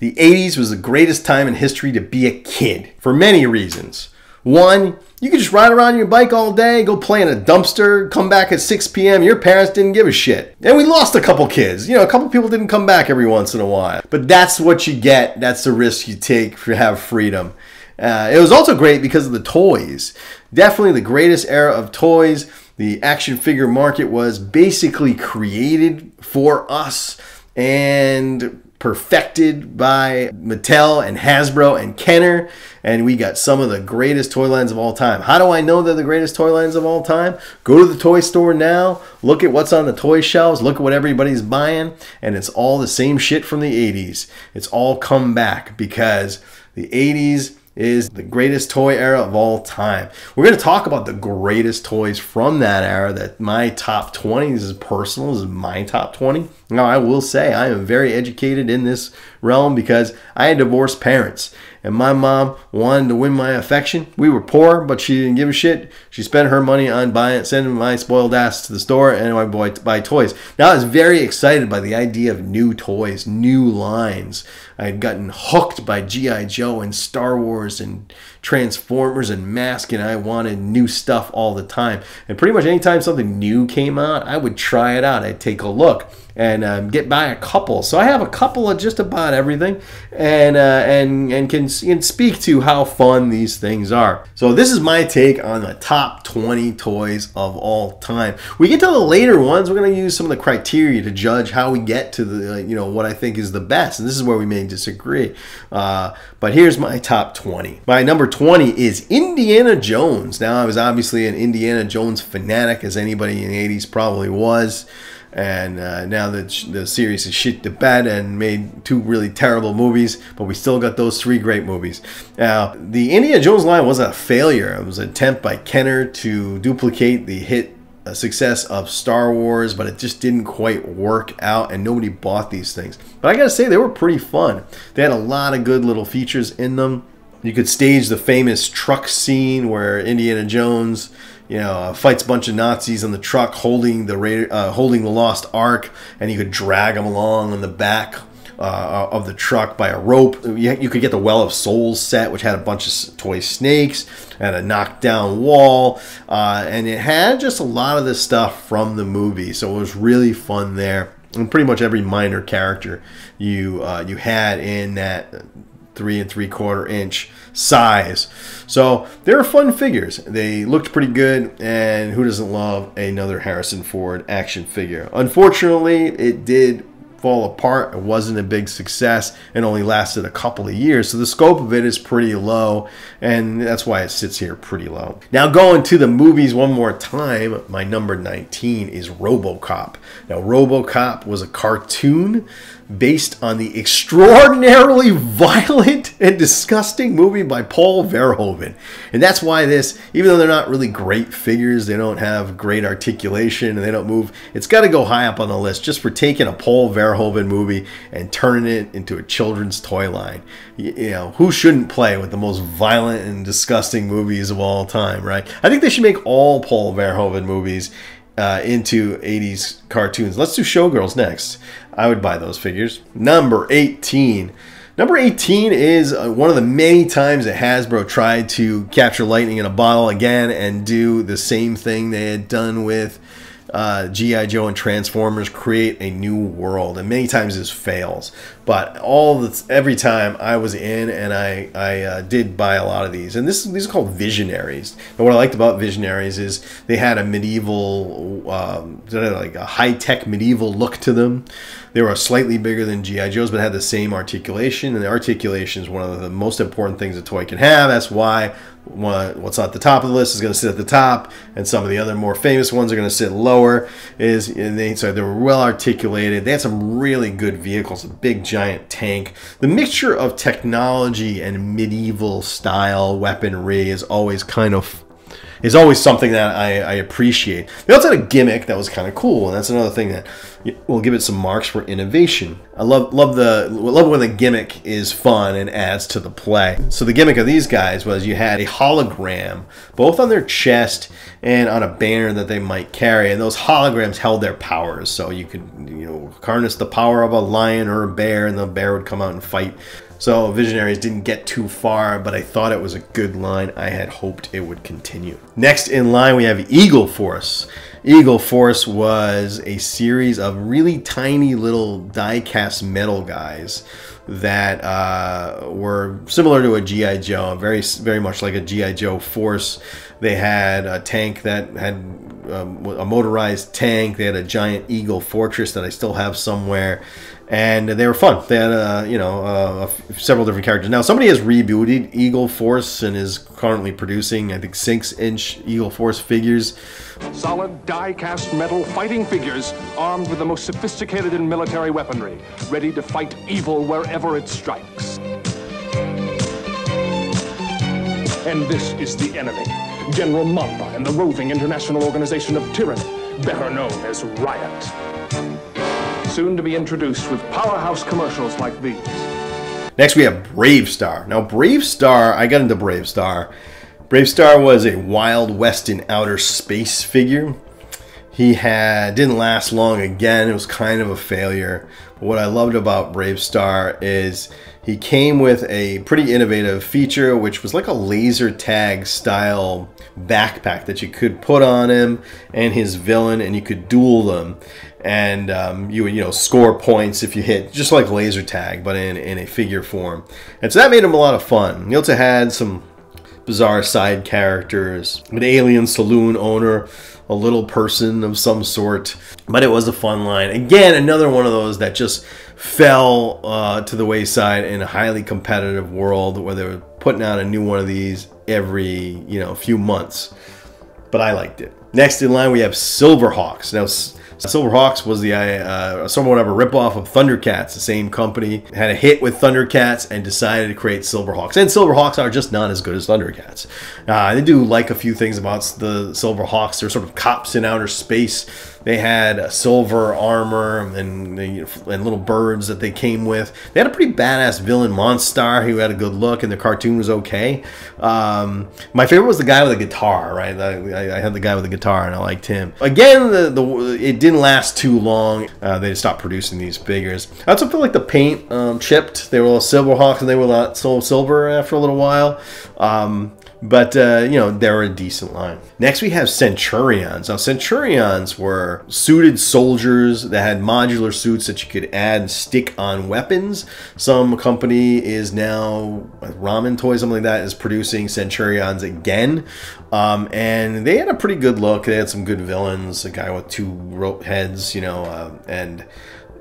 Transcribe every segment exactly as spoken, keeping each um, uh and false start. The eighties was the greatest time in history to be a kid for many reasons. One, you could just ride around on your bike all day, go play in a dumpster, come back at six p m Your parents didn't give a shit. And we lost a couple kids. You know, a couple people didn't come back every once in a while. But that's what you get. That's the risk you take to have freedom. Uh, it was also great because of the toys. Definitely the greatest era of toys. The action figure market was basically created for us and perfected by Mattel and Hasbro and Kenner, and we got some of the greatest toy lines of all time. How do I know they're the greatest toy lines of all time? Go to the toy store now, look at what's on the toy shelves, look at what everybody's buying, and it's all the same shit from the eighties. It's all come back because the eighties is the greatest toy era of all time. We're going to talk about the greatest toys from that era. That my top twenty, this is personal, this is my top twenty. Now I will say I am very educated in this realm because I had divorced parents and my mom wanted to win my affection. We were poor, but she didn't give a shit. She spent her money on buying, sending my spoiled ass to the store and I buy, buy toys. Now I was very excited by the idea of new toys, new lines. I had gotten hooked by G I Joe and Star Wars and Transformers and Mask, and I wanted new stuff all the time. And pretty much anytime something new came out, I would try it out. I'd take a look and um, get by a couple. So I have a couple of just about everything, and uh, and and can and speak to how fun these things are. So this is my take on the top twenty toys of all time. We get to the later ones, we're going to use some of the criteria to judge how we get to the uh, you know, what I think is the best, and this is where we may disagree. Uh, but here's my top twenty. My number twenty is Indiana Jones. Now I was obviously an Indiana Jones fanatic, as anybody in the eighties probably was. And uh, now that the series is shit to bed and made two really terrible movies, but we still got those three great movies. Now, the Indiana Jones line was a failure. It was an attempt by Kenner to duplicate the hit success of Star Wars, but it just didn't quite work out and nobody bought these things. But I gotta say, they were pretty fun. They had a lot of good little features in them. You could stage the famous truck scene where Indiana Jones, you know, fights a bunch of Nazis on the truck holding the uh, holding the lost ark, and you could drag them along on the back uh, of the truck by a rope. You, you could get the Well of Souls set, which had a bunch of toy snakes and a knockdown wall, uh, and it had just a lot of this stuff from the movie, so it was really fun there. And pretty much every minor character you uh, you had in that three and three quarter inch size. So they were fun figures. They looked pretty good, and who doesn't love another Harrison Ford action figure? Unfortunately, it did fall apart. It wasn't a big success and only lasted a couple of years. So the scope of it is pretty low, and that's why it sits here pretty low. Now going to the movies one more time, my number nineteen is RoboCop. Now RoboCop was a cartoon based on the extraordinarily violent and disgusting movie by Paul Verhoeven. And that's why this, even though they're not really great figures, they don't have great articulation and they don't move, it's got to go high up on the list just for taking a Paul Verhoeven movie and turning it into a children's toy line. You know, who shouldn't play with the most violent and disgusting movies of all time, right? I think they should make all Paul Verhoeven movies Uh, into eighties cartoons. Let's do Showgirls next. I would buy those figures. Number eighteen. Number eighteen is uh, one of the many times that Hasbro tried to capture lightning in a bottle again and do the same thing they had done with uh, G I Joe and Transformers, create a new world. And many times this fails. But all the, every time I was in, and I, I uh, did buy a lot of these. And this, these are called Visionaries. And what I liked about Visionaries is they had a medieval, um, like a high-tech medieval look to them. They were slightly bigger than G I Joe's, but had the same articulation. And the articulation is one of the most important things a toy can have. That's why what's at the top of the list is going to sit at the top. And some of the other more famous ones are going to sit lower. Is and they, so they were well-articulated. They had some really good vehicles, a big giant tank. The mixture of technology and medieval style weaponry is always kind of is always something that I, I appreciate. They also had a gimmick that was kind of cool, and that's another thing that we'll give it some marks for innovation. I love love the love when the gimmick is fun and adds to the play. So the gimmick of these guys was you had a hologram both on their chest and on a banner that they might carry, and those holograms held their powers. So you could, you know, harness the power of a lion or a bear, and the bear would come out and fight. So Visionaries didn't get too far, but I thought it was a good line. I had hoped it would continue. Next in line, we have Eagle Force. Eagle Force was a series of really tiny little die-cast metal guys that uh, were similar to a G I Joe, very, very much like a G I Joe force. They had a tank that had um, a motorized tank. They had a giant eagle fortress that I still have somewhere. And they were fun. They had, uh, you know, uh, several different characters. Now, somebody has rebooted Eagle Force and is currently producing, I think, six inch Eagle Force figures. Solid die-cast metal fighting figures armed with the most sophisticated and military weaponry, ready to fight evil wherever it strikes. And this is the enemy, General Mamba and the roving international organization of tyranny, better known as Riot. Soon to be introduced with powerhouse commercials like these. Next we have BraveStarr. Now BraveStarr, I got into BraveStarr. BraveStarr was a Wild West in outer space figure. He had didn't last long again. It was kind of a failure. But what I loved about BraveStarr is he came with a pretty innovative feature, which was like a laser tag style backpack that you could put on him and his villain, and you could duel them. And um, you would, you know, score points if you hit, just like laser tag, but in, in a figure form. And so that made him a lot of fun. He also had some bizarre side characters, an alien saloon owner, a little person of some sort. But it was a fun line. Again, another one of those that just fell uh, to the wayside in a highly competitive world where they were putting out a new one of these every, you know, few months. But I liked it. Next in line, we have Silverhawks. Now, Silverhawks was the uh, somewhat of a ripoff of Thundercats. The same company had a hit with Thundercats and decided to create Silverhawks. And Silverhawks are just not as good as Thundercats. Uh, they do like a few things about the Silverhawks. They're sort of cops in outer space. They had uh, silver armor and, you know, and little birds that they came with. They had a pretty badass villain, Monstar, who had a good look, and the cartoon was okay. Um, my favorite was the guy with the guitar, right? I, I had the guy with the guitar, and I liked him. Again, the, the it didn't last too long. Uh, they stopped producing these figures. I also feel like the paint um, chipped. They were all Silverhawks, and they were not so silver after a little while. Um, But, uh, you know, they're a decent line. Next, we have Centurions. Now, Centurions were suited soldiers that had modular suits that you could add and stick on weapons. Some company is now, like Ramen Toys, something like that, is producing Centurions again. Um, and they had a pretty good look. They had some good villains, a guy with two rope heads, you know, uh, and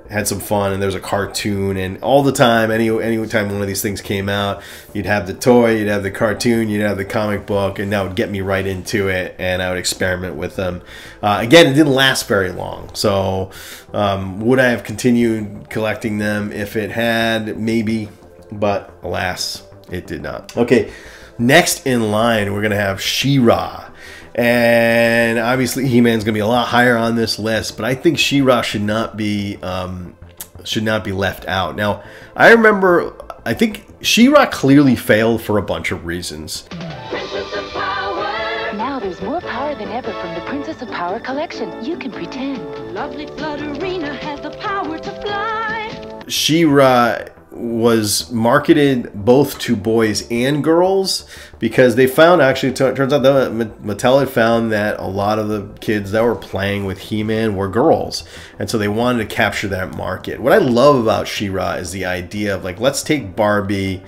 had some fun, and there's a cartoon, and all the time, any any time one of these things came out, you'd have the toy, you'd have the cartoon, you'd have the comic book, and that would get me right into it, and I would experiment with them. Uh, again, it didn't last very long, so um, would I have continued collecting them if it had? Maybe, but alas, it did not. Okay, next in line, we're gonna have She-Ra. And obviously He-Man's gonna be a lot higher on this list, but I think She-Ra should not be um, should not be left out. Now, I remember, I think She-Ra clearly failed for a bunch of reasons. Princess of Power. Now there's more power than ever from the Princess of Power collection. You can pretend. Lovely Flutterina has the power to fly. She-Ra was marketed both to boys and girls, because they found, actually, it turns out that Mattel had found that a lot of the kids that were playing with He-Man were girls, and so they wanted to capture that market. What I love about She-Ra is the idea of, like, let's take Barbie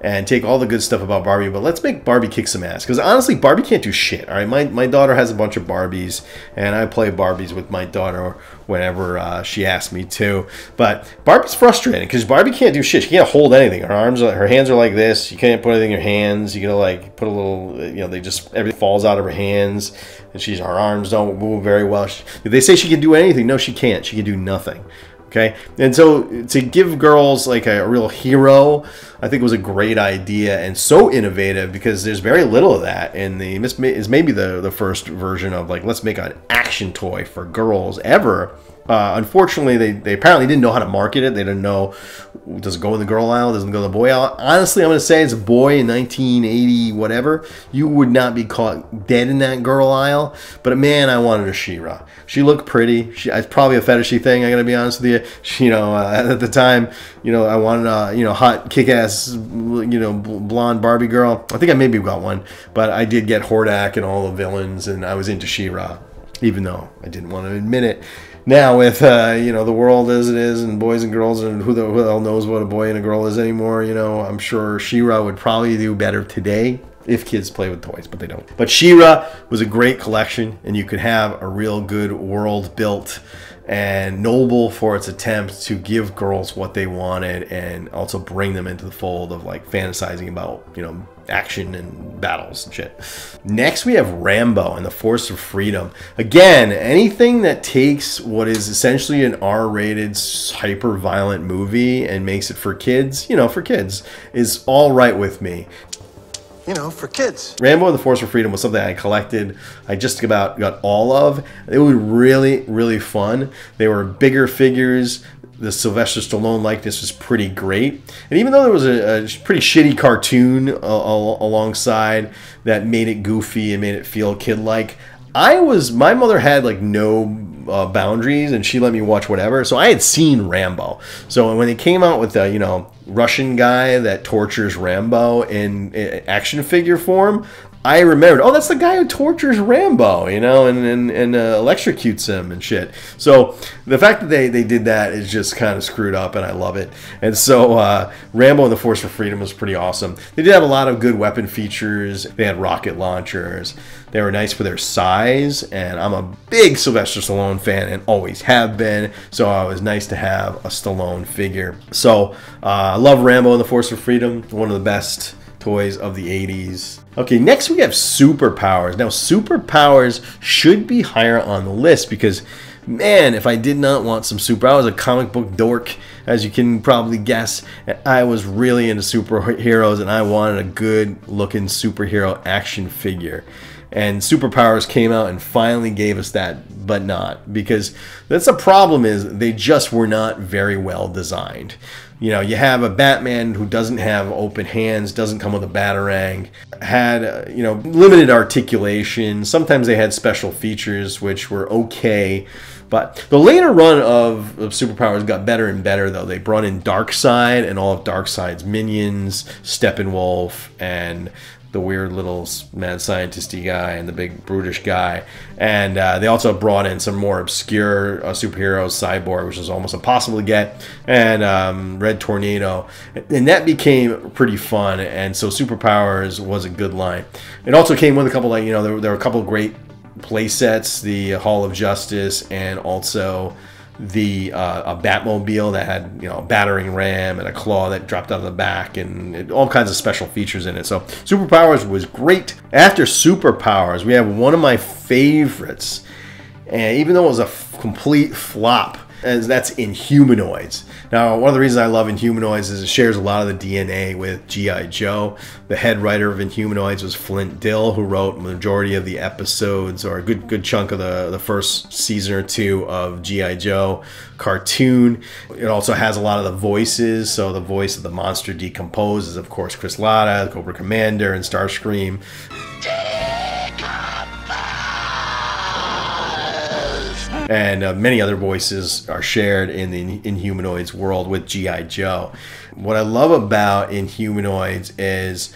and take all the good stuff about Barbie, but let's make Barbie kick some ass, because honestly, Barbie can't do shit. All right, my, my daughter has a bunch of Barbies, and I play Barbies with my daughter whenever uh, she asks me to, but Barbie's frustrating because Barbie can't do shit. She can't hold anything. Her arms are, her hands are like this. You can't put anything in your hands. You gotta, like, put a little, you know, they just, everything falls out of her hands, and she's, her arms don't move very well. She, they say she can do anything. No, she can't. She can do nothing. Okay, and so to give girls like a, a real hero, I think was a great idea and so innovative, because there's very little of that in the, this is maybe the, the first version of like, let's make an action toy for girls ever. Uh, unfortunately, they, they apparently didn't know how to market it. They didn't know, does it go in the girl aisle, doesn't go in the boy aisle. Honestly, I'm going to say it's a boy in nineteen eighty, whatever. You would not be caught dead in that girl aisle. But man, I wanted a She-Ra. She looked pretty. She, it's probably a fetishy thing, I got to be honest with you. She, you know, uh, at the time, you know, I wanted a, you know, hot kick-ass, you know, blonde Barbie girl. I think I maybe got one, but I did get Hordak and all the villains, and I was into She-Ra, even though I didn't want to admit it. Now with, uh, you know, the world as it is and boys and girls and who the, who the hell knows what a boy and a girl is anymore, you know, I'm sure She-Ra would probably do better today if kids play with toys, but they don't. But She-Ra was a great collection, and you could have a real good world built and noble for its attempt to give girls what they wanted and also bring them into the fold of like fantasizing about, you know, action and battles and shit. Next we have Rambo and The Force of Freedom. Again, anything that takes what is essentially an R rated hyper violent movie and makes it for kids, you know, for kids is all right with me. You know, for kids. Rambo and The Force of Freedom was something I collected. I just about got all of. They were really, really fun. They were bigger figures. The Sylvester Stallone likeness was pretty great. And even though there was a, a pretty shitty cartoon uh, alongside that made it goofy and made it feel kid-like, I was, my mother had like no uh, boundaries, and she let me watch whatever. So I had seen Rambo. So when they came out with the, you know, Russian guy that tortures Rambo in, in action figure form, I remembered, oh, that's the guy who tortures Rambo, you know, and, and, and uh, electrocutes him and shit. So the fact that they, they did that is just kind of screwed up, and I love it. And so uh, Rambo and The Force for Freedom was pretty awesome. They did have a lot of good weapon features. They had rocket launchers. They were nice for their size, and I'm a big Sylvester Stallone fan and always have been, so it was nice to have a Stallone figure. So uh, I love Rambo and The Force of Freedom, one of the best toys of the eighties. Okay, next we have Superpowers. Now, Superpowers should be higher on the list because, man, if I did not want some super, I was a comic book dork, as you can probably guess. I was really into superheroes, and I wanted a good-looking superhero action figure. And Superpowers came out and finally gave us that, but not, because that's the problem, is they just were not very well designed. You know, you have a Batman who doesn't have open hands, doesn't come with a batarang, had, uh, you know, limited articulation. Sometimes they had special features which were okay. But the later run of, of Superpowers got better and better, though. They brought in Darkseid and all of Darkseid's minions, Steppenwolf, and the weird little mad scientist-y guy and the big brutish guy. And uh, they also brought in some more obscure uh, superheroes, Cyborg, which was almost impossible to get, and um, Red Tornado. And that became pretty fun, and so Superpowers was a good line. It also came with a couple, like, you know, there, there were a couple of great play sets, the Hall of Justice, and also the uh, a Batmobile that had, you know, a battering ram and a claw that dropped out of the back, and it, all kinds of special features in it. So Superpowers was great. After Superpowers, we have one of my favorites, and even though it was a f complete flop, as that's Inhumanoids. Now, one of the reasons I love Inhumanoids is it shares a lot of the D N A with G I Joe. The head writer of Inhumanoids was Flint Dill, who wrote the majority of the episodes, or a good good chunk of the, the first season or two of G I Joe cartoon. It also has a lot of the voices, so the voice of the monster Decompose is, of course, Chris Latta, Cobra Commander, and Starscream. And uh, many other voices are shared in the Inhumanoids world with G I Joe. What I love about Inhumanoids is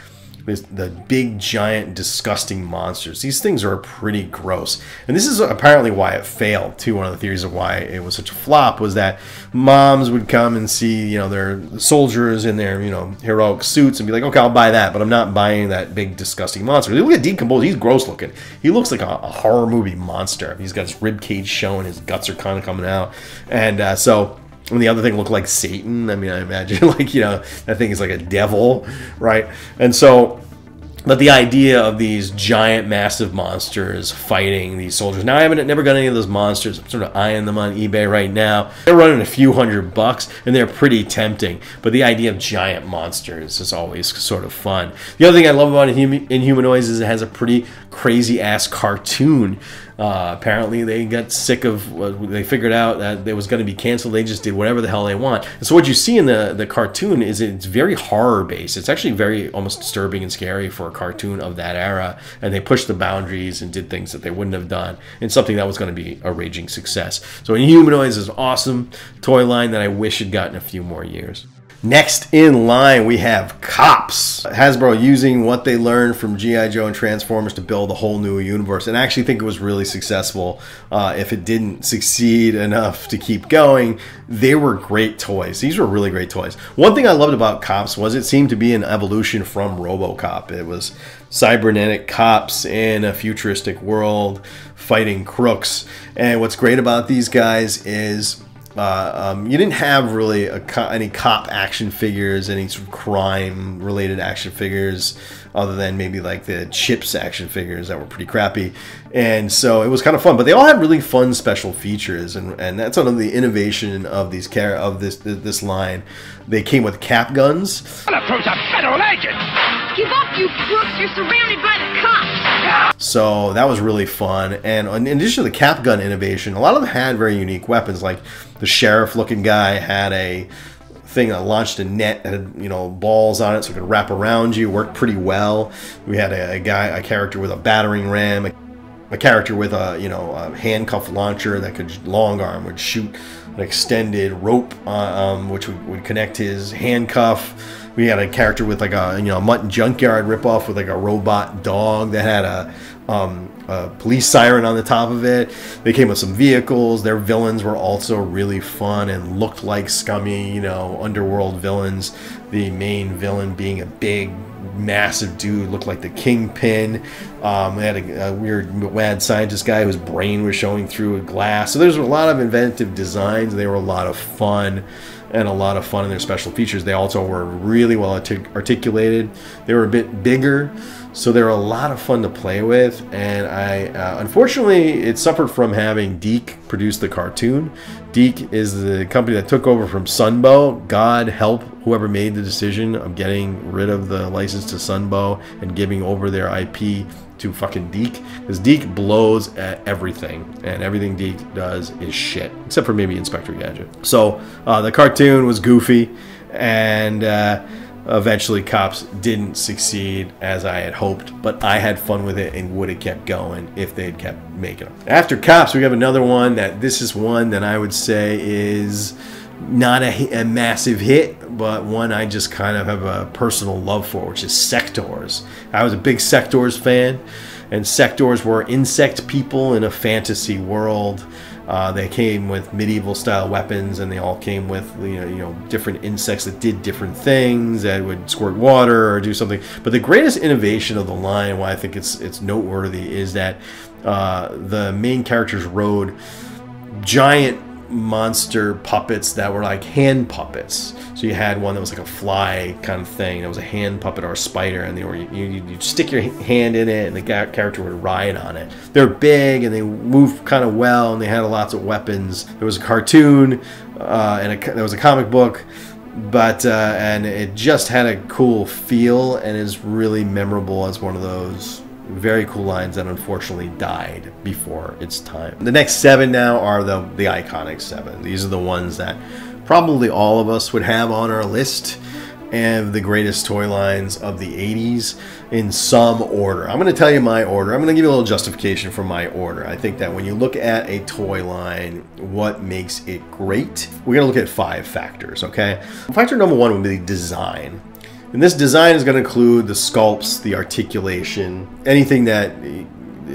the big, giant, disgusting monsters. These things are pretty gross. And this is apparently why it failed, too. One of the theories of why it was such a flop was that moms would come and see, you know, their soldiers in their, you know, heroic suits and be like, okay, I'll buy that, but I'm not buying that big, disgusting monster. Look at Decompose. He's gross looking. He looks like a, a horror movie monster. He's got his rib cage showing. His guts are kind of coming out. And uh, so... and the other thing looked like Satan. I mean, I imagine, like, you know, that thing is like a devil, right? And so But the idea of these giant, massive monsters fighting these soldiers. Now, I haven't never got any of those monsters. I'm sort of eyeing them on eBay right now. They're running a few hundred bucks, and they're pretty tempting. But the idea of giant monsters is always sort of fun. The other thing I love about Inhumanoids is it has a pretty crazy-ass cartoon. Uh, apparently, they got sick of... Uh, they figured out that it was going to be canceled. They just did whatever the hell they want. And so what you see in the, the cartoon is it's very horror-based. It's actually very almost disturbing and scary for a cartoon of that era, and they pushed the boundaries and did things that they wouldn't have done, and something that was going to be a raging success. So Inhumanoids is an awesome toy line that I wish had gotten a few more years. Next in line, we have Cops. Hasbro using what they learned from G I Joe and Transformers to build a whole new universe. And I actually think it was really successful. Uh, if it didn't succeed enough to keep going, they were great toys. These were really great toys. One thing I loved about Cops was it seemed to be an evolution from RoboCop. It was cybernetic cops in a futuristic world fighting crooks. And what's great about these guys is... Uh, um, you didn't have really a co any cop action figures, any sort of crime-related action figures, other than maybe like the Chips action figures that were pretty crappy. And so it was kind of fun, but they all had really fun special features, and, and that's sort of the innovation of these care of this this line. They came with cap guns. Well, I proved a federal agent. Give up, you crooks! You're surrounded by the cops. So that was really fun, and in addition to the cap gun innovation, a lot of them had very unique weapons, like. The sheriff-looking guy had a thing that launched a net that had, you know, balls on it so it could wrap around you. Worked pretty well. We had a, a guy, a character with a battering ram, a, a character with a, you know, a handcuff launcher that could long arm would shoot an extended rope, uh, um, which would, would connect his handcuff. We had a character with like a, you know, a Mutt Junkyard ripoff with like a robot dog that had a. Um, a police siren on the top of it. They came with some vehicles. Their villains were also really fun and looked like scummy, you know, underworld villains. The main villain being a big, massive dude, looked like the Kingpin. Um, they had a, a weird mad scientist guy whose brain was showing through a glass. So there's a lot of inventive designs. They were a lot of fun. And a lot of fun in their special features. They also were really well artic articulated. They were a bit bigger, so they were a lot of fun to play with. And I, uh, unfortunately, it suffered from having Deke produce the cartoon. Deke is the company that took over from Sunbow. God help whoever made the decision of getting rid of the license to Sunbow and giving over their I P to fucking Deke, because Deke blows at everything, and everything Deke does is shit, except for maybe Inspector Gadget. So uh, the cartoon was goofy, and uh, eventually Cops didn't succeed as I had hoped, but I had fun with it and would have kept going if they had kept making them. After Cops, we have another one that this is one that I would say is not a, a massive hit, but one I just kind of have a personal love for, which is Sectaurs. I was a big Sectaurs fan, and Sectaurs were insect people in a fantasy world. Uh, they came with medieval-style weapons, and they all came with you know, you know different insects that did different things, that would squirt water or do something. But the greatest innovation of the line, why I think it's it's noteworthy, is that uh, the main characters rode giant monster puppets that were like hand puppets. So you had one that was like a fly kind of thing. It was a hand puppet or a spider, and they were you you'd stick your hand in it, and the character would ride on it. They're big and they moved kind of well, and they had lots of weapons. There was a cartoon, uh, and a, there was a comic book, but uh, and it just had a cool feel and is really memorable as one of those very cool lines that unfortunately died before its time. The next seven now are the, the iconic seven. These are the ones that probably all of us would have on our list and the greatest toy lines of the eighties in some order. I'm going to tell you my order. I'm going to give you a little justification for my order. I think that when you look at a toy line, what makes it great? We're going to look at five factors, okay? Factor number one would be design. And this design is going to include the sculpts, the articulation, anything that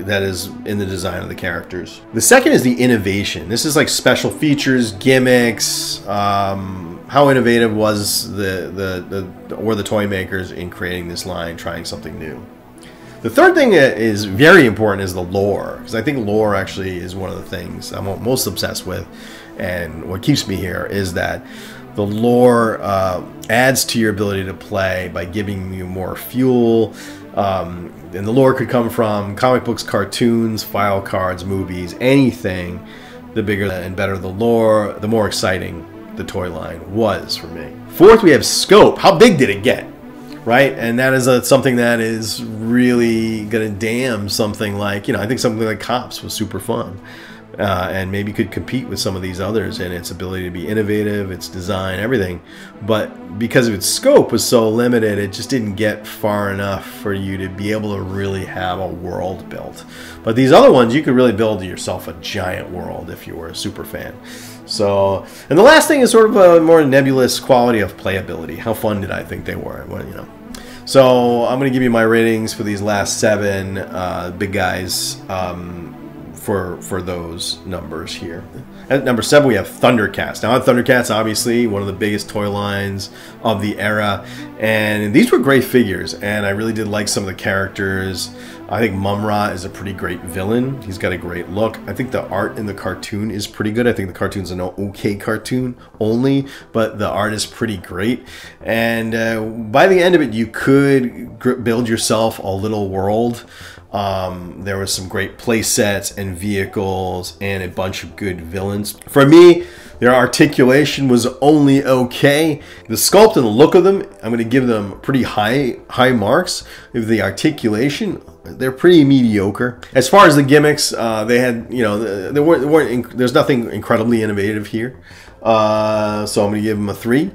that is in the design of the characters. The second is the innovation. This is like special features, gimmicks, um, how innovative was the, the, the or the toy makers in creating this line, trying something new. The third thing that is very important is the lore, because I think lore actually is one of the things I'm most obsessed with, and what keeps me here is that The lore uh, adds to your ability to play by giving you more fuel. Um, and the lore could come from comic books, cartoons, file cards, movies, anything. The bigger and better the lore, the more exciting the toy line was for me. Fourth, we have scope. How big did it get? Right? And that is a, something that is really going to damn something like, you know, I think something like Cops was super fun. Uh, and maybe could compete with some of these others in its ability to be innovative, its design, everything. But because of its scope was so limited, it just didn't get far enough for you to be able to really have a world built. But these other ones, you could really build yourself a giant world if you were a super fan. So, and the last thing is sort of a more nebulous quality of playability. How fun did I think they were? Well, you know. So I'm going to give you my ratings for these last seven uh, big guys. Um, For, for those numbers here. At number seven, we have Thundercats. Now, Thundercats, obviously, one of the biggest toy lines of the era. And these were great figures, and I really did like some of the characters. I think Mumra is a pretty great villain. He's got a great look. I think the art in the cartoon is pretty good. I think the cartoon's an okay cartoon only, but the art is pretty great. And uh, by the end of it, you could build yourself a little world. Um, there was some great play sets and vehicles and a bunch of good villains. For me, their articulation was only okay. The sculpt and the look of them, I'm going to give them pretty high high marks. If the articulation, they're pretty mediocre. As far as the gimmicks, uh, they had, you know, there weren't, weren't there's nothing incredibly innovative here. Uh, so I'm going to give them a three.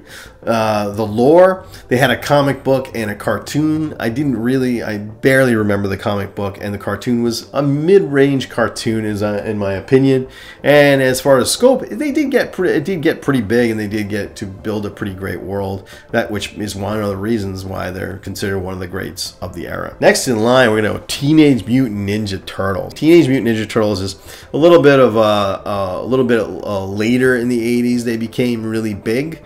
Uh, the lore, they had a comic book and a cartoon. I didn't really, I barely remember the comic book, and the cartoon was a mid-range cartoon, is uh, in my opinion. And as far as scope, they did get pretty, it did get pretty big, and they did get to build a pretty great world. That which is one of the reasons why they're considered one of the greats of the era. Next in line, we're going to have Teenage Mutant Ninja Turtles. Teenage Mutant Ninja Turtles is a little bit of uh, uh, a little bit uh, later in the eighties. They became really big.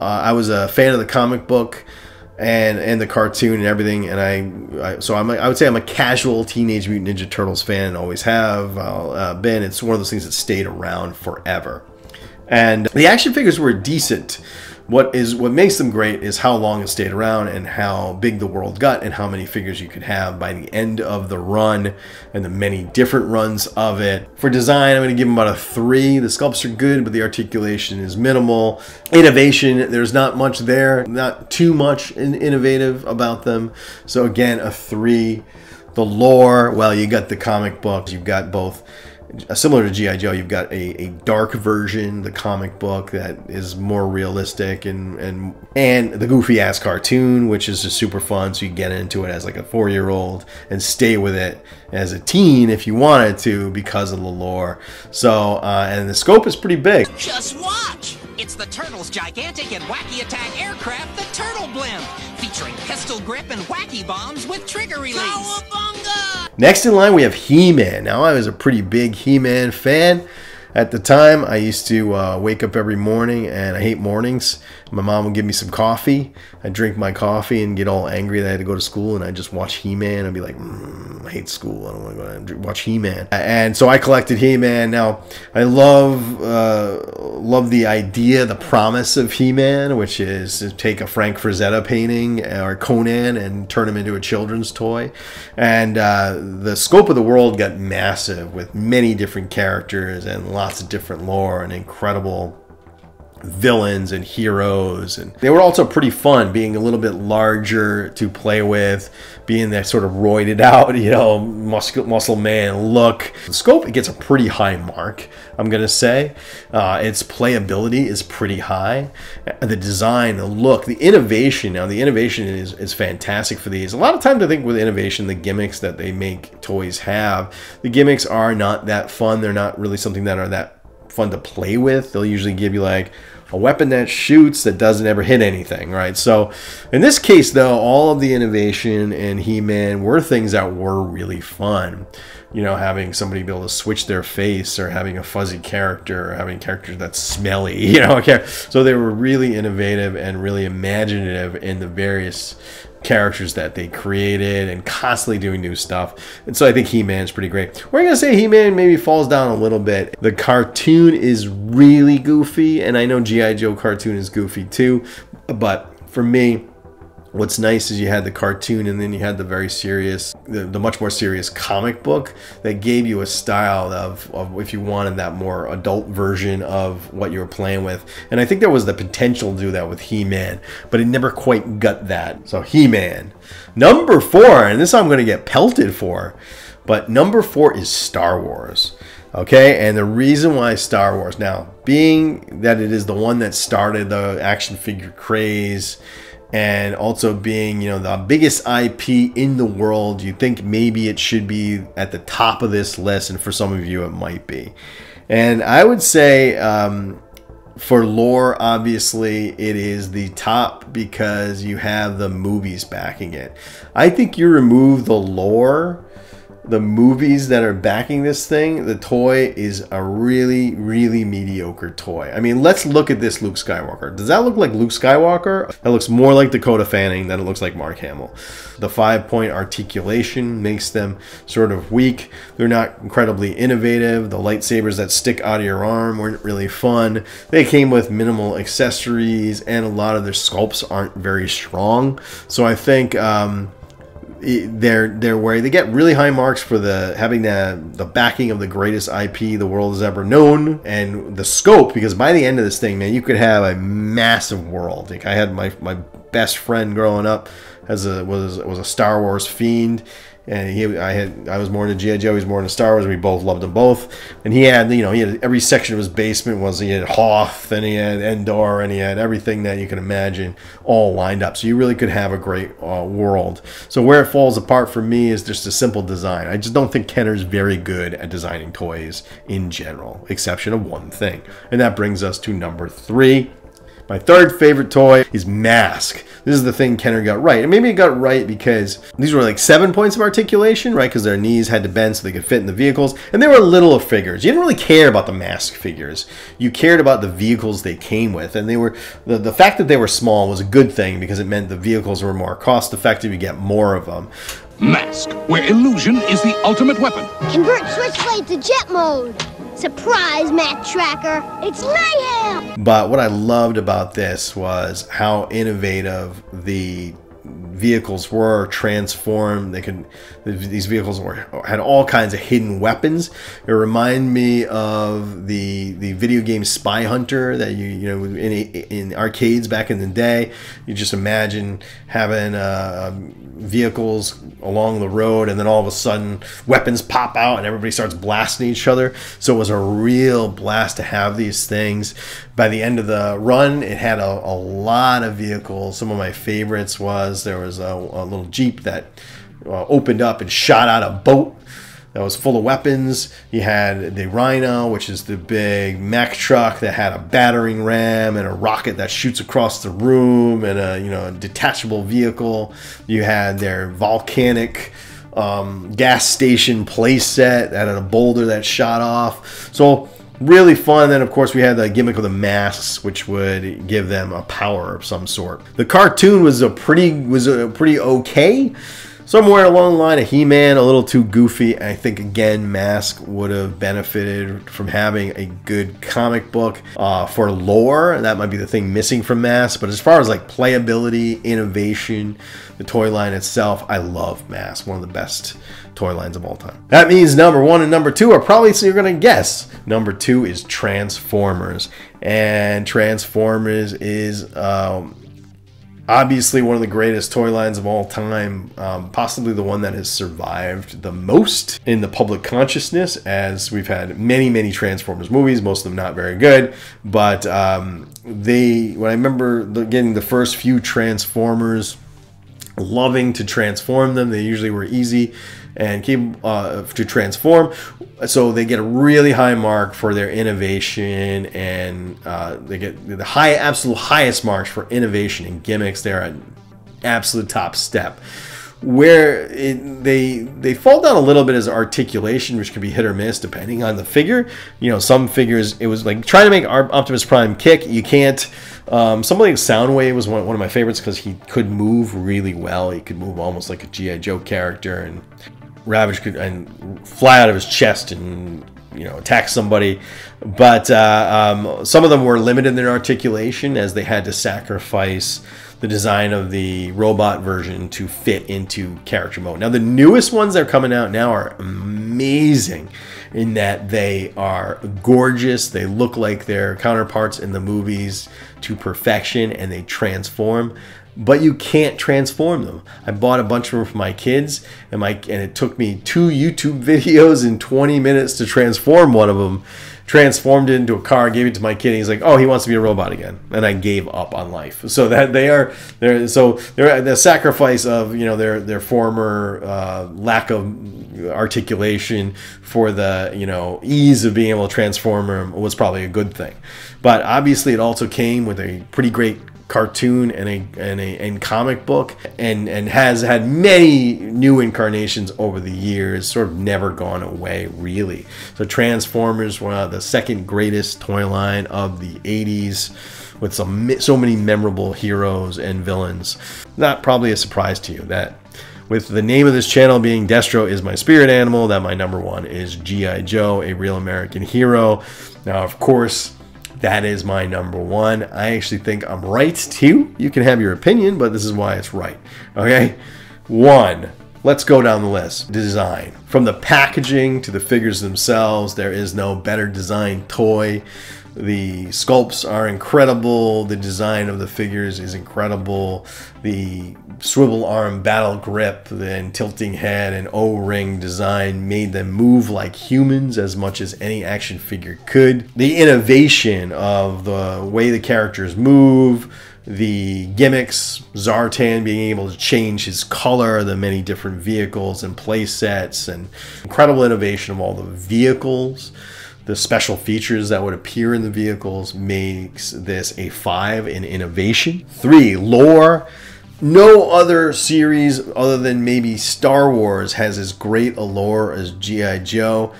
Uh, I was a fan of the comic book and and the cartoon and everything, and I, I so I'm a, I would say I'm a casual Teenage Mutant Ninja Turtles fan, and always have uh, been. It's one of those things that stayed around forever. And the action figures were decent. What is what makes them great is how long it stayed around and how big the world got and how many figures you could have by the end of the run and the many different runs of it. For design, I'm going to give them about a three. The sculpts are good, but the articulation is minimal. Innovation, there's not much there, not too much innovative about them. So again, a three. The lore, well, you got the comic books, you've got both. Similar to G I Joe, you've got a, a dark version, the comic book that is more realistic, and and and the goofy ass cartoon, which is just super fun. So you get into it as like a four-year-old and stay with it as a teen if you wanted to because of the lore. So uh, and the scope is pretty big. Just watch. It's the Turtles' gigantic and wacky attack aircraft, the Turtle Blimp, featuring pistol grip and wacky bombs with trigger release. Cowabunga! Next in line, we have He-Man. Now, I was a pretty big He-Man fan. At the time, I used to uh, wake up every morning, and I hate mornings. My mom would give me some coffee. I'd drink my coffee and get all angry that I had to go to school, and I'd just watch He-Man. I'd be like, mm, I hate school. I don't want to go and watch He-Man. And so I collected He-Man. Now, I love uh, love the idea, the promise of He-Man, which is to take a Frank Frazetta painting or Conan and turn him into a children's toy. And uh, the scope of the world got massive with many different characters and lots Lots of different lore and incredible villains and heroes, and they were also pretty fun, being a little bit larger to play with, being that sort of roided out, you know, muscle muscle man look. The scope, it gets a pretty high mark, I'm gonna say. Uh, its playability is pretty high. The design, the look, the innovation. Now the innovation is, is fantastic for these. A lot of times I think with innovation, the gimmicks that they make toys have, the gimmicks are not that fun. They're not really something that are that fun to play with. They'll usually give you like a weapon that shoots that doesn't ever hit anything, right? So in this case though, all of the innovation in He-Man were things that were really fun. You know, having somebody be able to switch their face, or having a fuzzy character, or having characters that's smelly, you know. Okay, so they were really innovative and really imaginative in the various characters that they created and constantly doing new stuff. And so I think He-Man's pretty great. We're going to say He-Man maybe falls down a little bit. The cartoon is really goofy, and I know G I Joe cartoon is goofy too, but for me, what's nice is you had the cartoon and then you had the very serious, the, the much more serious comic book that gave you a style of, of, if you wanted that more adult version of what you were playing with. And I think there was the potential to do that with He-Man, but it never quite got that. So He-Man. Number four, and this I'm going to get pelted for, but number four is Star Wars. Okay, and the reason why Star Wars, now being that it is the one that started the action figure craze, and also being, you know, the biggest I P in the world, you think maybe it should be at the top of this list, and for some of you it might be. And I would say um, for lore, obviously, it is the top because you have the movies backing it. I think you remove the lore, the movies that are backing this thing, the toy is a really, really mediocre toy. I mean, let's look at this Luke Skywalker. Does that look like Luke Skywalker? That looks more like Dakota Fanning than it looks like Mark Hamill. The five-point articulation makes them sort of weak. They're not incredibly innovative. The lightsabers that stick out of your arm weren't really fun. They came with minimal accessories, and a lot of their sculpts aren't very strong. So I think... Um, They're, they're where they get really high marks for the having the, the backing of the greatest I P the world has ever known, and the scope, because by the end of this thing, man, you could have a massive world. Like I had my, my best friend growing up as a, was, was a Star Wars fiend, and he, I had I was more into G I Joe, he was more into Star Wars, we both loved them both. And he had, you know, he had every section of his basement was, he had Hoth, and he had Endor, and he had everything that you can imagine all lined up. So you really could have a great uh, world. So where it falls apart for me is just a simple design. I just don't think Kenner's very good at designing toys in general, exception of one thing. And that brings us to number three. My third favorite toy is Mask. This is the thing Kenner got right. And maybe it got right because these were like seven points of articulation, right? Because their knees had to bend so they could fit in the vehicles. And they were little figures. You didn't really care about the Mask figures. You cared about the vehicles they came with. And they were the, the fact that they were small was a good thing because it meant the vehicles were more cost effective. You get more of them. Mask, where illusion is the ultimate weapon. Convert Switchblade to jet mode. Surprise, Matt Tracker! It's Mayhem! But what I loved about this was how innovative the vehicles were transformed. They could; these vehicles were had all kinds of hidden weapons. It reminded me of the the video game Spy Hunter that you you know in in arcades back in the day. You just imagine having uh, vehicles along the road, and then all of a sudden weapons pop out, and everybody starts blasting each other. So it was a real blast to have these things. By the end of the run, it had a, a lot of vehicles. Some of my favorites was there was a, a little Jeep that uh, opened up and shot out a boat that was full of weapons. You had the Rhino, which is the big Mack truck that had a battering ram and a rocket that shoots across the room and a you know a detachable vehicle. You had their volcanic um, gas station playset that had a boulder that shot off. So really fun. Then of course we had the gimmick of the masks, which would give them a power of some sort. The cartoon was a pretty was a pretty okay. Somewhere along the line of He-Man, a little too goofy. I think, again, Mask would have benefited from having a good comic book uh, for lore. That might be the thing missing from Mask. But as far as like playability, innovation, the toy line itself, I love Mask. One of the best toy lines of all time. That means number one and number two are probably, so you're going to guess. Number two is Transformers. And Transformers is... Um, Obviously, one of the greatest toy lines of all time, um, possibly the one that has survived the most in the public consciousness, as we've had many, many Transformers movies, most of them not very good. But um, they, when I remember getting the first few Transformers, loving to transform them, they usually were easy and came uh, to transform, so they get a really high mark for their innovation, and uh, they get the high, absolute highest marks for innovation and gimmicks. They're an absolute top step. Where it, they they fall down a little bit as articulation, which can be hit or miss depending on the figure. You know, some figures it was like trying to make Optimus Prime kick, you can't. Um, something like Soundwave was one, one of my favorites because he could move really well. He could move almost like a G I Joe character, and Ravage could and fly out of his chest and, you know, attack somebody. But uh, um, some of them were limited in their articulation as they had to sacrifice the design of the robot version to fit into character mode. Now, the newest ones that are coming out now are amazing in that they are gorgeous. They look like their counterparts in the movies to perfection, and they transform. But you can't transform them. I bought a bunch of them for my kids, and my and it took me two YouTube videos and twenty minutes to transform one of them. Transformed it into a car, gave it to my kid, and he's like, "Oh, he wants to be a robot again." And I gave up on life. So that they are there. So they're the sacrifice of, you know, their their former uh, lack of articulation for the, you know, ease of being able to transform them was probably a good thing. But obviously, it also came with a pretty great cartoon and a and a and comic book, and and has had many new incarnations over the years, sort of never gone away really. So Transformers were the second greatest toy line of the eighties, with some so many memorable heroes and villains. Not probably a surprise to you that with the name of this channel being Destro is my spirit animal, that my number one is G I Joe, a real American hero. Now, of course, that is my number one. I actually think I'm right too. You can have your opinion, but this is why it's right. Okay, one. Let's go down the list. Design. From the packaging to the figures themselves, there is no better designed toy. The sculpts are incredible. The design of the figures is incredible. The swivel arm battle grip and tilting head and O-ring design made them move like humans as much as any action figure could. The innovation of the way the characters move, the gimmicks, Zartan being able to change his color, the many different vehicles and play sets, and incredible innovation of all the vehicles. The special features that would appear in the vehicles makes this a five in innovation. Three, lore. No other series other than maybe Star Wars has as great a lore as G I Joe.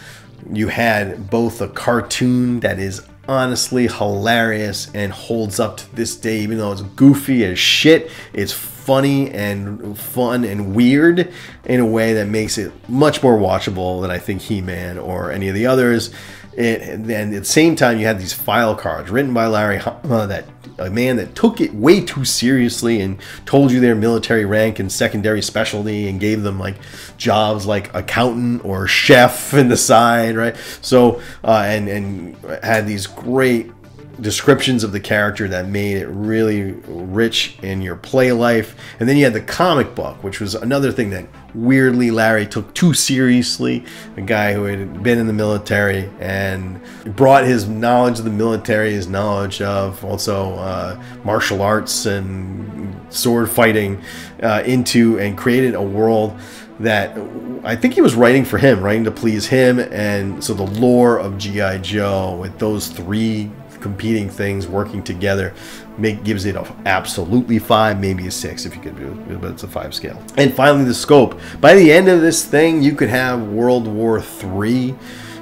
You had both a cartoon that is honestly hilarious and holds up to this day, even though it's goofy as shit. It's funny and fun and weird in a way that makes it much more watchable than I think He-Man or any of the others. It, and then at the same time, you had these file cards written by Larry, uh, that a man that took it way too seriously and told you their military rank and secondary specialty and gave them like jobs like accountant or chef in the side, right? So uh, and and had these great descriptions of the character that made it really rich in your play life. And then you had the comic book, which was another thing that weirdly Larry took too seriously, a guy who had been in the military and brought his knowledge of the military, his knowledge of also uh, martial arts and sword fighting uh, into and created a world that I think he was writing for him, writing to please him. And so the lore of G I Joe with those three competing things working together make gives it a absolutely five, maybe a six if you could do it, but it's a five scale. And finally, the scope. By the end of this thing, you could have World War Three.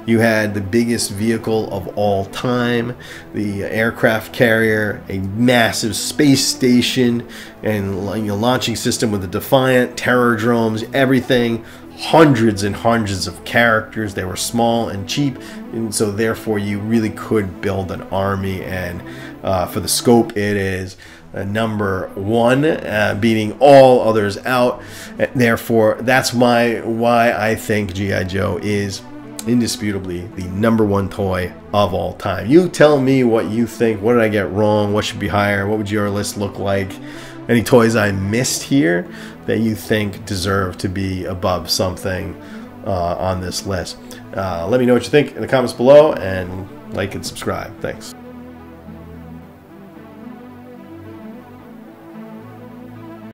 You had the biggest vehicle of all time, the aircraft carrier, a massive space station, and a launching system with the Defiant, terror drones, everything. Hundreds and hundreds of characters. They were small and cheap, and so therefore you really could build an army. And uh, for the scope, it is uh, number one, uh, beating all others out. And therefore, that's my why I think G I Joe is indisputably the number one toy of all time. You tell me what you think. What did I get wrong? What should be higher? What would your list look like? Any toys I missed here that you think deserve to be above something uh, on this list? Uh, let me know what you think in the comments below, and like and subscribe. Thanks.